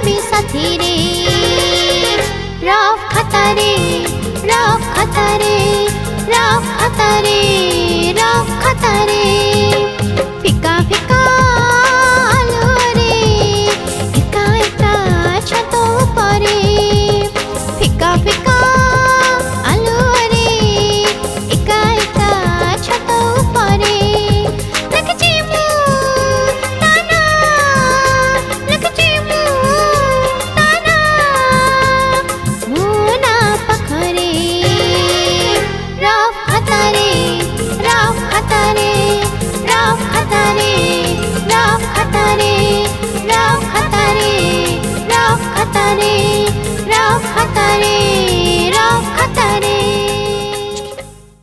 सभी साथी रे, राफ खतरे राफ खतरे राफ खतरे राफ खतरे।